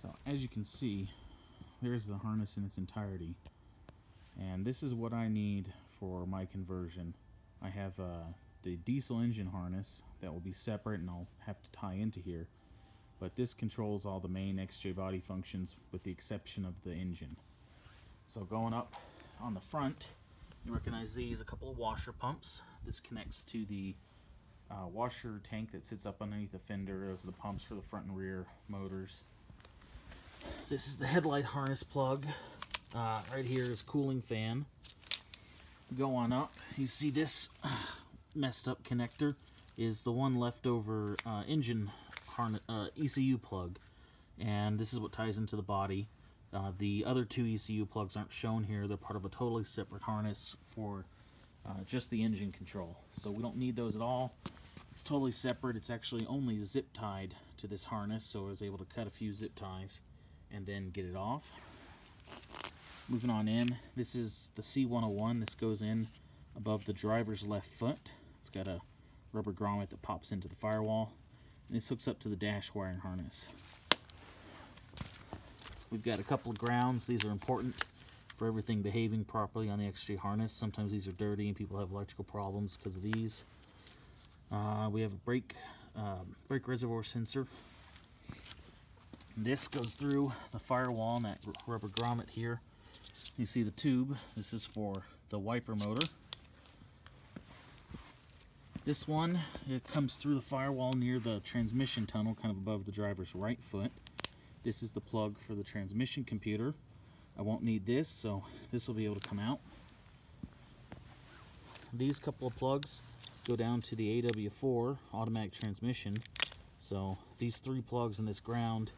So as you can see, there's the harness in its entirety, and this is what I need for my conversion. I have the diesel engine harness that will be separate and I'll have to tie into here, but this controls all the main XJ body functions with the exception of the engine. So going up on the front, you recognize these, a couple of washer pumps. This connects to the washer tank that sits up underneath the fender. Those are the pumps for the front and rear motors. This is the headlight harness plug. Right here is cooling fan. Go on up, you see this messed up connector is the one leftover engine harness, ECU plug, and this is what ties into the body. The other two ECU plugs aren't shown here. They're part of a totally separate harness for just the engine control. So we don't need those at all. It's totally separate. It's actually only zip tied to this harness, so I was able to cut a few zip ties and then get it off. Moving on in, this is the C101. This goes in above the driver's left foot. It's got a rubber grommet that pops into the firewall, and this hooks up to the dash wiring harness. We've got a couple of grounds. These are important for everything behaving properly on the XJ harness. Sometimes these are dirty and people have electrical problems because of these. We have a brake reservoir sensor. This goes through the firewall and that rubber grommet here. You see the tube. This is for the wiper motor. This one, it comes through the firewall near the transmission tunnel, kind of above the driver's right foot. This is the plug for the transmission computer. I won't need this, so this will be able to come out. These couple of plugs go down to the AW4 automatic transmission. So these three plugs and this ground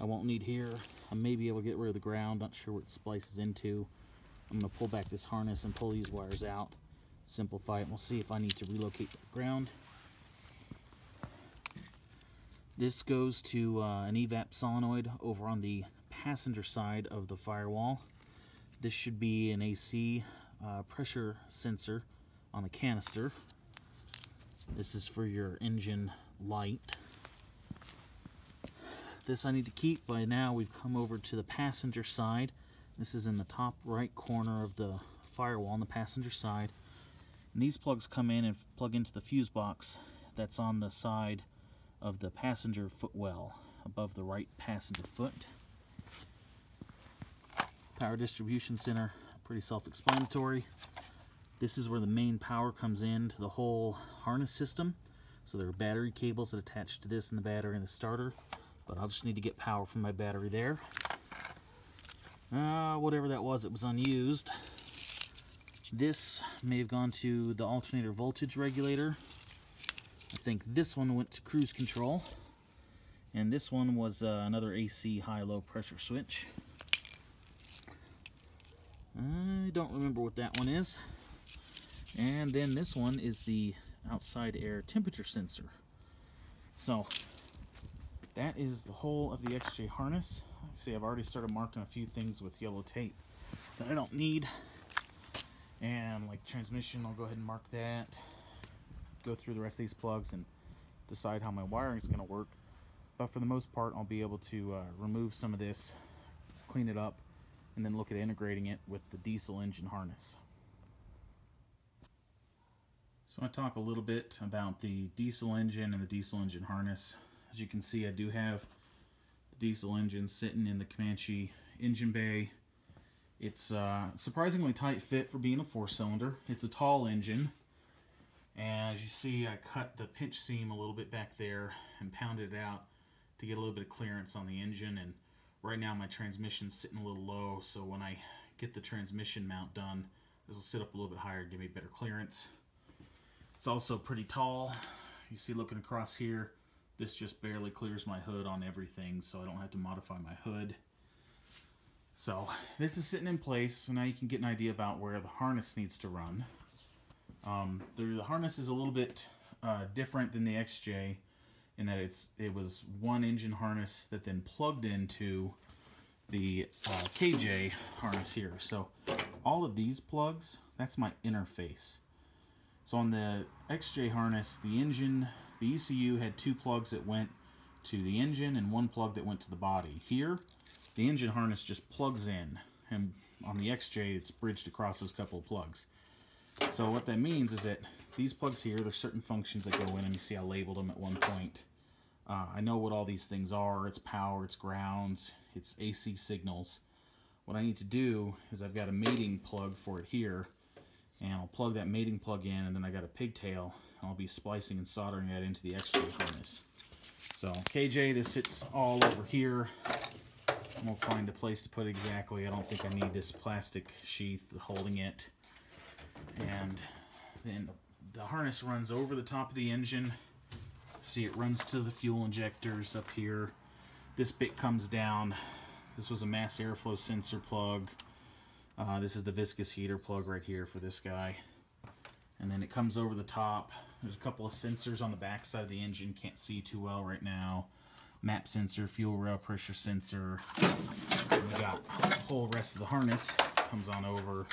I won't need here. I may be able to get rid of the ground, not sure what it splices into. I'm going to pull back this harness and pull these wires out, simplify it, and we'll see if I need to relocate the ground. This goes to an EVAP solenoid over on the passenger side of the firewall. This should be an AC pressure sensor on the canister. This is for your engine light. This I need to keep. By now we've come over to the passenger side. This is in the top right corner of the firewall on the passenger side. And these plugs come in and plug into the fuse box that's on the side of the passenger footwell, above the right passenger foot. Power distribution center, pretty self-explanatory. This is where the main power comes in to the whole harness system. So there are battery cables that attach to this and the battery and the starter. But I'll just need to get power from my battery there. Whatever that was, it was unused. This may have gone to the alternator voltage regulator. I think this one went to cruise control. And this one was another AC high-low pressure switch. I don't remember what that one is. And then this one is the outside air temperature sensor. So that is the whole of the XJ harness. See, I've already started marking a few things with yellow tape that I don't need. And like transmission, I'll go ahead and mark that. Go through the rest of these plugs and decide how my wiring is going to work. But for the most part, I'll be able to remove some of this, clean it up, and then look at integrating it with the diesel engine harness. So I talk a little bit about the diesel engine and the diesel engine harness. As you can see, I do have the diesel engine sitting in the Comanche engine bay. It's a surprisingly tight fit for being a four-cylinder. It's a tall engine, and as you see, I cut the pinch seam a little bit back there and pounded it out to get a little bit of clearance on the engine. And right now my transmission's sitting a little low, so when I get the transmission mount done, this will sit up a little bit higher, give me better clearance. It's also pretty tall. You see, looking across here, this just barely clears my hood on everything, so I don't have to modify my hood. So this is sitting in place, so now you can get an idea about where the harness needs to run. The harness is a little bit different than the XJ in that it was one engine harness that then plugged into the KJ harness here. So all of these plugs, that's my interface. So on the XJ harness, the engine, the ECU had two plugs that went to the engine and one plug that went to the body. Here, the engine harness just plugs in, and on the XJ, it's bridged across those couple of plugs. So what that means is that these plugs here, there's certain functions that go in, and you see I labeled them at one point. I know what all these things are. It's power, it's grounds, it's AC signals. What I need to do is I've got a mating plug for it here, and I'll plug that mating plug in, and then I got a pigtail, and I'll be splicing and soldering that into the XJ harness. So KJ, this sits all over here. I'm going to find a place to put it exactly. I don't think I need this plastic sheath holding it. And then the harness runs over the top of the engine. See, it runs to the fuel injectors up here. This bit comes down. This was a mass airflow sensor plug. This is the viscous heater plug right here for this guy. And then it comes over the top. There's a couple of sensors on the back side of the engine. Can't see too well right now. Map sensor, fuel rail pressure sensor. We got the whole rest of the harness. Comes on over.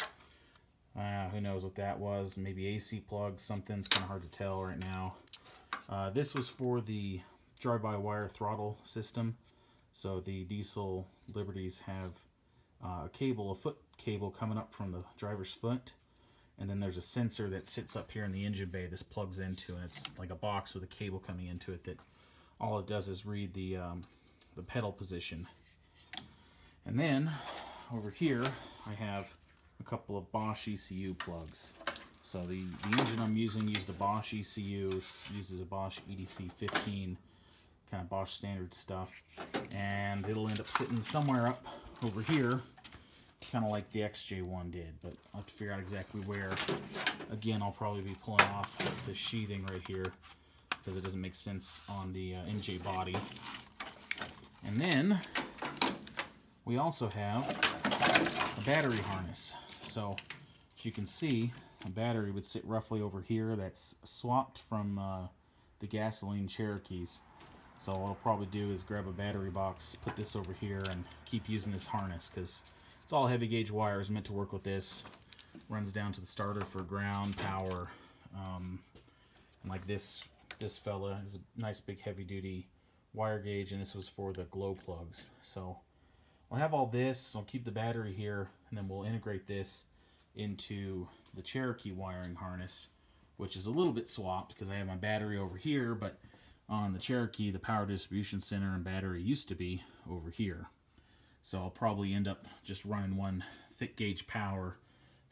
Who knows what that was? Maybe AC plugs, something. It's kind of hard to tell right now. This was for the drive-by-wire throttle system. So the diesel Liberties have a cable, a foot cable coming up from the driver's foot. And then there's a sensor that sits up here in the engine bay this plugs into. And it's like a box with a cable coming into it that all it does is read the pedal position. And then over here I have a couple of Bosch ECU plugs. So the engine I'm using used a Bosch ECU. It uses a Bosch EDC15, kind of Bosch standard stuff, and it'll end up sitting somewhere up over here, kind of like the XJ1 did, but I'll have to figure out exactly where. Again, I'll probably be pulling off the sheathing right here because it doesn't make sense on the MJ body. And then we also have a battery harness. So as you can see, a battery would sit roughly over here. That's swapped from the gasoline Cherokees. So what I'll probably do is grab a battery box, put this over here, and keep using this harness because it's all heavy gauge wires meant to work with this. Runs down to the starter for ground power. And like this fella is a nice big heavy duty wire gauge, and this was for the glow plugs. So I'll have all this. I'll keep the battery here, and then we'll integrate this into the Cherokee wiring harness, which is a little bit swapped because I have my battery over here, but on the Cherokee the power distribution center and battery used to be over here. So I'll probably end up just running one thick gauge power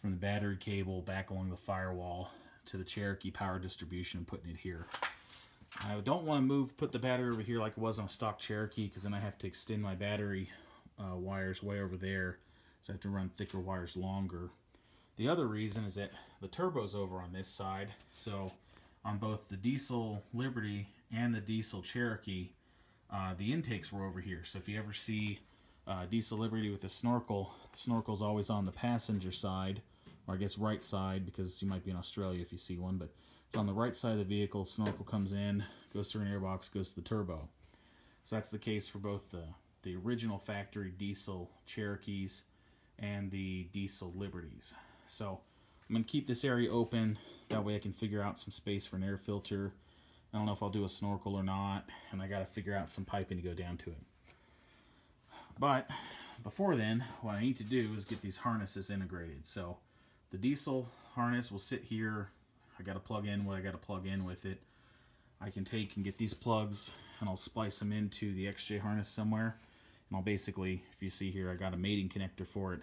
from the battery cable back along the firewall to the Cherokee power distribution and putting it here. I don't want to put the battery over here like it was on a stock Cherokee, because then I have to extend my battery wires way over there, so I have to run thicker wires longer. The other reason is that the turbo's over on this side, so on both the diesel Liberty and the diesel Cherokee, the intakes were over here. So if you ever see diesel Liberty with a snorkel, the snorkel's always on the passenger side, or I guess right side, because you might be in Australia if you see one, but it's on the right side of the vehicle. Snorkel comes in, goes through an airbox, goes to the turbo. So that's the case for both the original factory diesel Cherokees and the diesel Liberties. So I'm going to keep this area open, that way I can figure out some space for an air filter. I don't know if I'll do a snorkel or not, and I got to figure out some piping to go down to it. But before then, what I need to do is get these harnesses integrated. So the diesel harness will sit here. I got to plug in what I got to plug in with it. I can take and get these plugs, and I'll splice them into the XJ harness somewhere. And I'll basically, if you see here, I got a mating connector for it.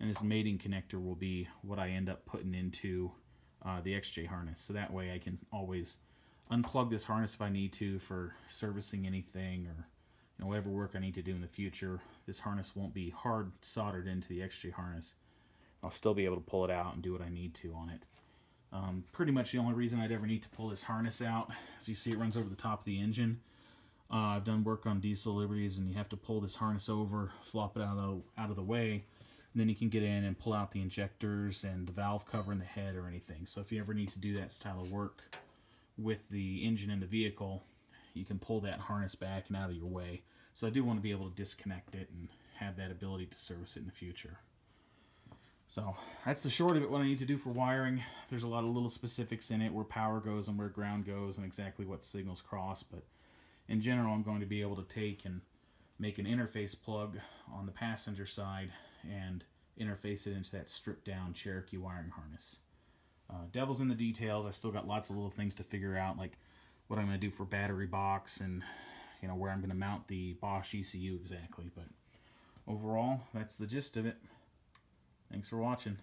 And this mating connector will be what I end up putting into the XJ harness. So that way I can always unplug this harness if I need to for servicing anything, or you know, whatever work I need to do in the future. This harness won't be hard soldered into the XJ harness. I'll still be able to pull it out and do what I need to on it. Pretty much the only reason I'd ever need to pull this harness out, as you see it runs over the top of the engine. I've done work on diesel Liberties, and you have to pull this harness over, flop it out of the way. And then you can get in and pull out the injectors and the valve cover and the head or anything. So if you ever need to do that style of work with the engine in the vehicle, you can pull that harness back and out of your way. So I do want to be able to disconnect it and have that ability to service it in the future. So that's the short of it, what I need to do for wiring. There's a lot of little specifics in it, where power goes and where ground goes and exactly what signals cross, but in general, I'm going to be able to take and make an interface plug on the passenger side and interface it into that stripped down Cherokee wiring harness. Devil's in the details. I still got lots of little things to figure out, like what I'm going to do for battery box and, you know, where I'm going to mount the Bosch ECU exactly. But overall, that's the gist of it. Thanks for watching.